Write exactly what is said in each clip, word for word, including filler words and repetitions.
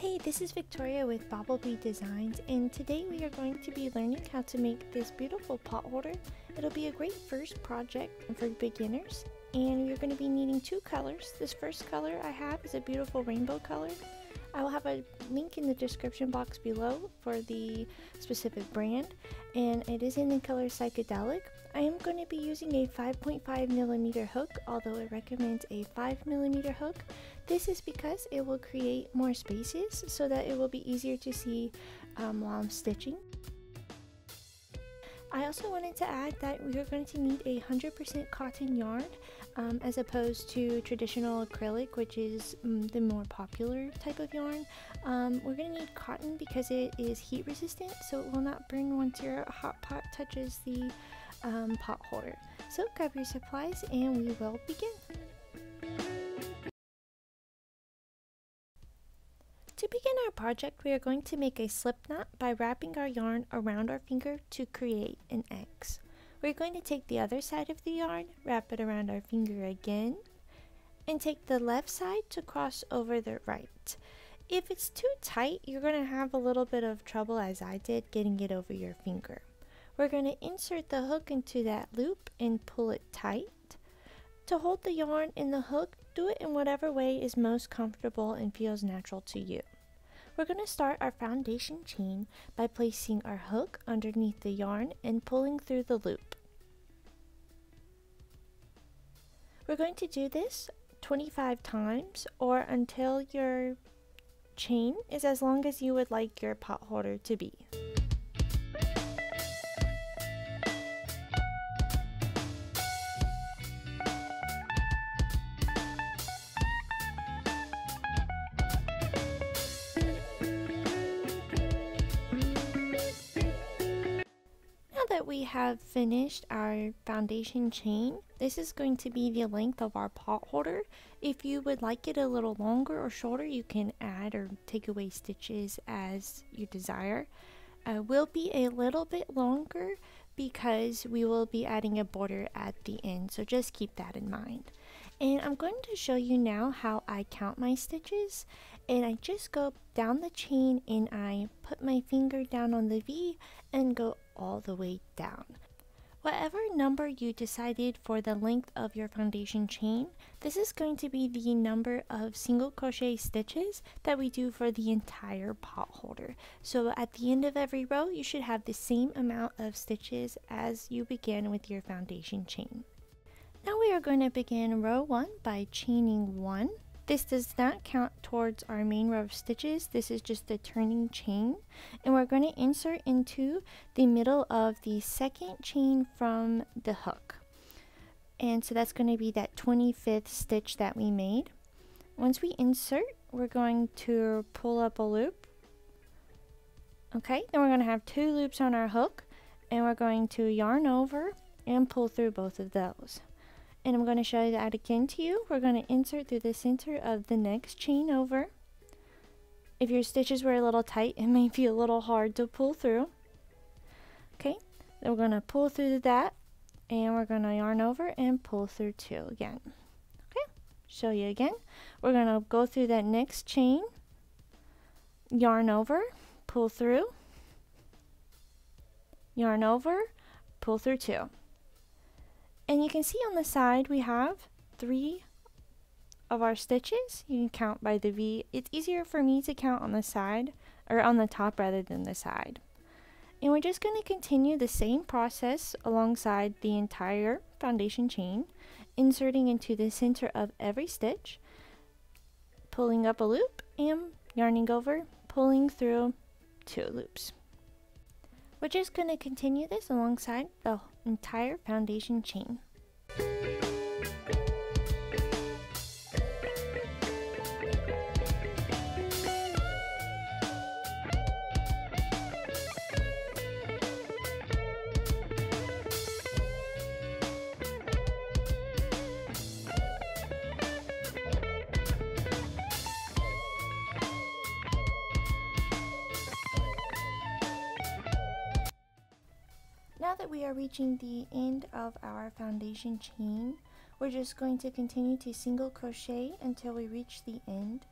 Hey, this is Victoria with Bobblebee Designs, and today we are going to be learning how to make this beautiful pot holder. It'll be a great first project for beginners, and you're going to be needing two colors. This first color I have is a beautiful rainbow color. I will have a link in the description box below for the specific brand, and it is in the color Psychedelic. I am going to be using a five point five millimeter hook, although it recommends a five millimeter hook. This is because it will create more spaces so that it will be easier to see um, while I'm stitching. I also wanted to add that we are going to need a one hundred percent cotton yarn um, as opposed to traditional acrylic, which is um, the more popular type of yarn. Um, we're going to need cotton because it is heat resistant, so it will not burn once your hot pot touches the um, pot holder. So grab your supplies and we will begin. To begin our project, we are going to make a slip knot by wrapping our yarn around our finger to create an X. We're going to take the other side of the yarn, wrap it around our finger again, and take the left side to cross over the right. If it's too tight, you're going to have a little bit of trouble, as I did, getting it over your finger. We're going to insert the hook into that loop and pull it tight. To hold the yarn in the hook, do it in whatever way is most comfortable and feels natural to you. We're going to start our foundation chain by placing our hook underneath the yarn and pulling through the loop. We're going to do this twenty-five times or until your chain is as long as you would like your pot holder to be. We have finished our foundation chain. This is going to be the length of our pot holder. If you would like it a little longer or shorter, you can add or take away stitches as you desire. Uh, will be a little bit longer because we will be adding a border at the end, so just keep that in mind. And I'm going to show you now how I count my stitches, and I just go down the chain and I put my finger down on the V and go all the way down. Whatever number you decided for the length of your foundation chain, this is going to be the number of single crochet stitches that we do for the entire pot holder. So at the end of every row, you should have the same amount of stitches as you began with your foundation chain. Now we are going to begin row one by chaining one. This does not count towards our main row of stitches. This is just a turning chain, and we're going to insert into the middle of the second chain from the hook. And so that's going to be that twenty-fifth stitch that we made. Once we insert, we're going to pull up a loop. Okay, then we're going to have two loops on our hook, and we're going to yarn over and pull through both of those. And I'm going to show that again to you. We're going to insert through the center of the next chain over. If your stitches were a little tight, it may be a little hard to pull through. Okay, then we're going to pull through that, and we're going to yarn over and pull through two again. Okay, show you again. We're going to go through that next chain, yarn over, pull through, yarn over, pull through two. And you can see on the side we have three of our stitches. You can count by the V. It's easier for me to count on the side, or on the top rather than the side. And we're just going to continue the same process alongside the entire foundation chain, inserting into the center of every stitch, pulling up a loop and yarning over, pulling through two loops. We're just going to continue this alongside the entire foundation chain. Now that we are reaching the end of our foundation chain, we're just going to continue to single crochet until we reach the end.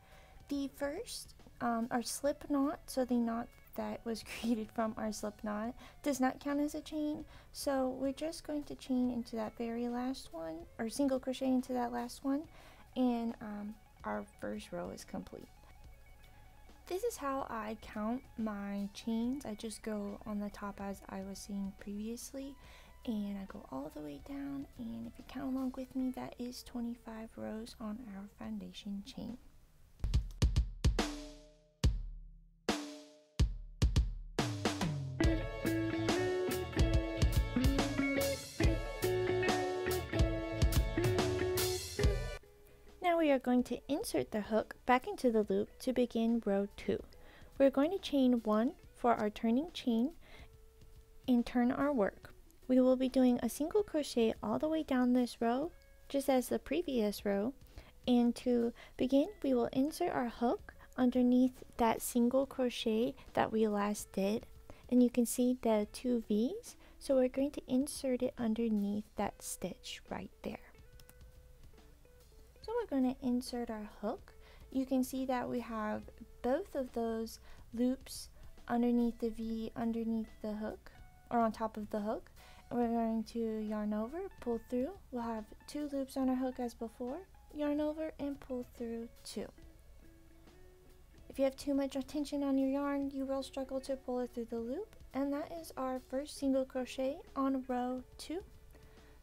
The first Um, our slip knot, so the knot that was created from our slip knot, does not count as a chain. So we're just going to chain into that very last one, or single crochet into that last one, and um, our first row is complete. This is how I count my chains. I just go on the top as I was seeing previously, and I go all the way down, and if you count along with me, that is twenty-five rows on our foundation chain. We are going to insert the hook back into the loop to begin row two. We're going to chain one for our turning chain and turn our work. We will be doing a single crochet all the way down this row, just as the previous row, and to begin we will insert our hook underneath that single crochet that we last did, and you can see the two V's, so we're going to insert it underneath that stitch right there. So we're going to insert our hook. You can see that we have both of those loops underneath the V, underneath the hook, or on top of the hook, and we're going to yarn over, pull through. We'll have two loops on our hook as before, yarn over and pull through two. If you have too much tension on your yarn, you will struggle to pull it through the loop, and that is our first single crochet on row two.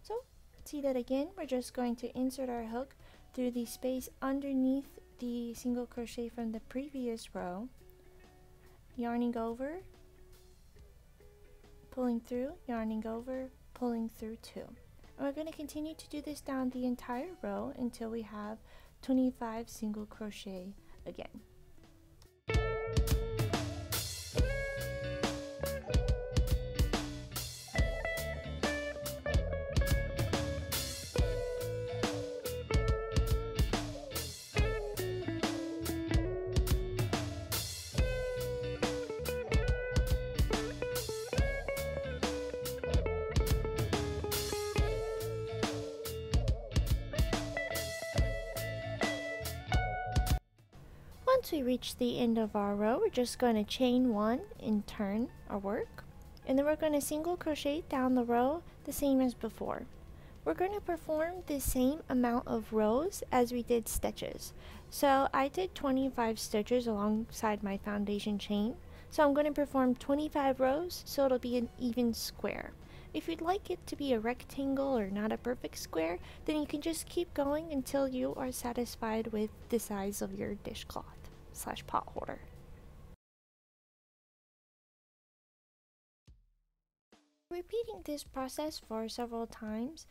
So see that again, we're just going to insert our hook through the space underneath the single crochet from the previous row, yarning over, pulling through, yarning over, pulling through two. And we're going to continue to do this down the entire row until we have twenty-five single crochet again. Once we reach the end of our row, we're just going to chain one and turn our work, and then we're going to single crochet down the row the same as before. We're going to perform the same amount of rows as we did stitches. So I did twenty-five stitches alongside my foundation chain, so I'm going to perform twenty-five rows, so it'll be an even square. If you'd like it to be a rectangle or not a perfect square, then you can just keep going until you are satisfied with the size of your dishcloth slash pot holder. Repeating this process for several times,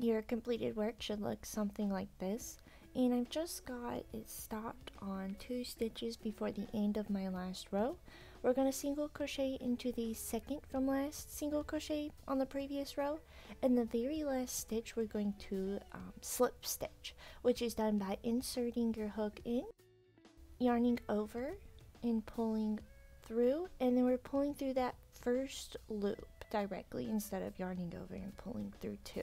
your completed work should look something like this, and I've just got it stopped on two stitches before the end of my last row. We're going to single crochet into the second from last single crochet on the previous row, and the very last stitch we're going to um, slip stitch, which is done by inserting your hook in, yarning over and pulling through, and then we're pulling through that first loop directly instead of yarning over and pulling through two.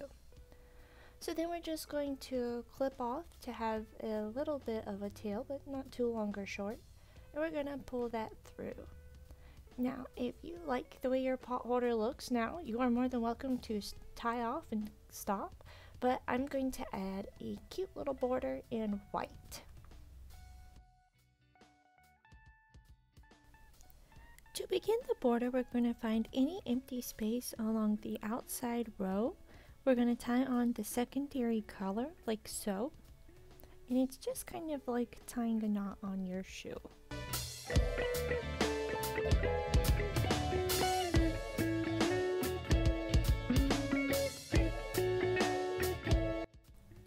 So then we're just going to clip off to have a little bit of a tail, but not too long or short, and we're going to pull that through. Now if you like the way your pot holder looks now, you are more than welcome to tie off and stop, but I'm going to add a cute little border in white. To begin the border, we're going to find any empty space along the outside row. We're going to tie on the secondary color, like so. And it's just kind of like tying a knot on your shoe.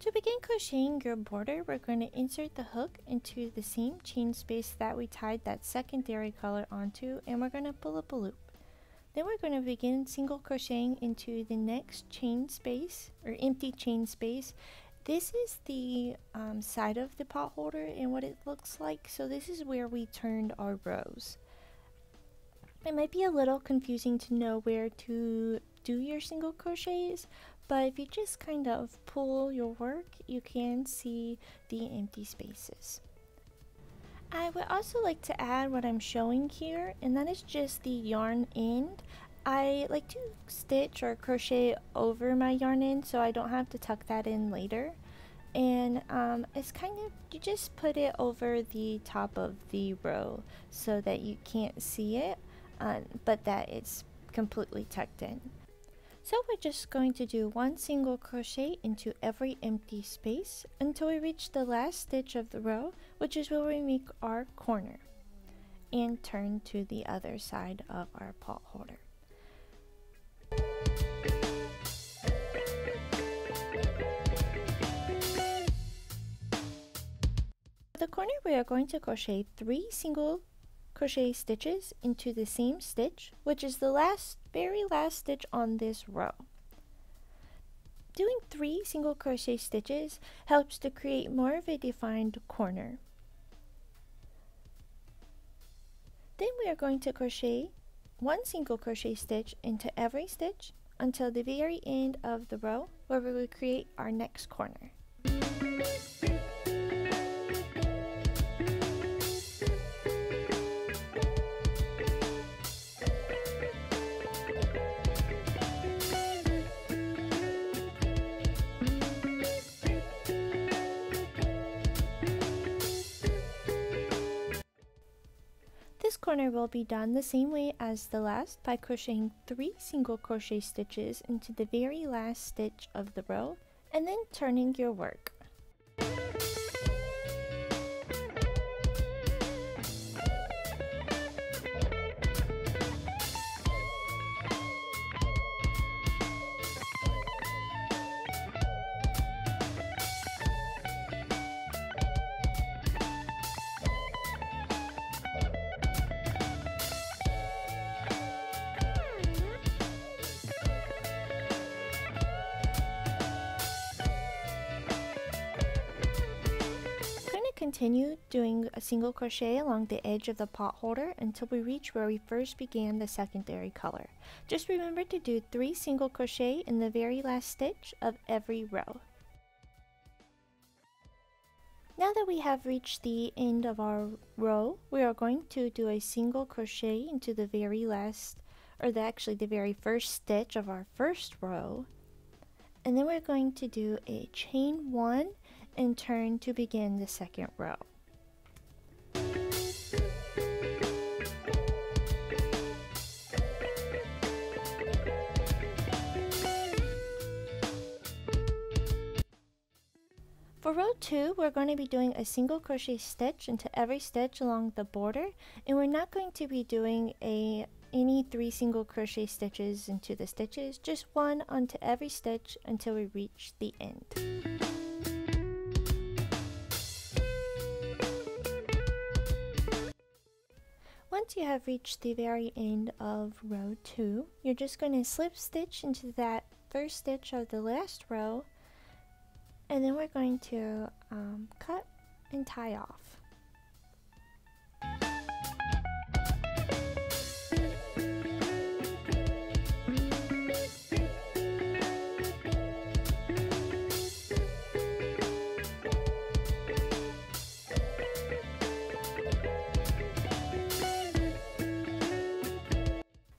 To begin crocheting your border, we're going to insert the hook into the same chain space that we tied that secondary color onto, and we're going to pull up a loop. Then we're going to begin single crocheting into the next chain space, or empty chain space. This is the um, side of the pot holder and what it looks like, so this is where we turned our rows. It might be a little confusing to know where to do your single crochets, but if you just kind of pull your work, you can see the empty spaces. I would also like to add what I'm showing here, and that is just the yarn end. I like to stitch or crochet over my yarn end so I don't have to tuck that in later. And um, it's kind of, you just put it over the top of the row so that you can't see it, uh, but that it's completely tucked in. So we're just going to do one single crochet into every empty space until we reach the last stitch of the row, which is where we make our corner, and turn to the other side of our pot holder. For the corner, we are going to crochet three single crochet stitches into the same stitch, which is the last very last stitch on this row. Doing three single crochet stitches helps to create more of a defined corner. Then we are going to crochet one single crochet stitch into every stitch until the very end of the row, where we will create our next corner. Corner will be done the same way as the last by crocheting three single crochet stitches into the very last stitch of the row and then turning your work. Continue doing a single crochet along the edge of the pot holder until we reach where we first began the secondary color. Just remember to do three single crochet in the very last stitch of every row. Now that we have reached the end of our row, we are going to do a single crochet into the very last, or the, actually the very first stitch of our first row, and then we're going to do a chain one and turn to begin the second row. For row two, we're going to be doing a single crochet stitch into every stitch along the border, and we're not going to be doing a any three single crochet stitches into the stitches, just one onto every stitch until we reach the end. Once you have reached the very end of row two, you're just going to slip stitch into that first stitch of the last row, and then we're going to um, cut and tie off.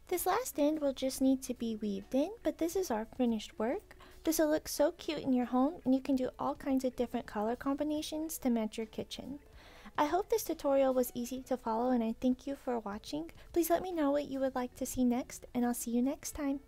This last end will just need to be weaved in, but this is our finished work. This will look so cute in your home, and you can do all kinds of different color combinations to match your kitchen. I hope this tutorial was easy to follow, and I thank you for watching. Please let me know what you would like to see next, and I'll see you next time.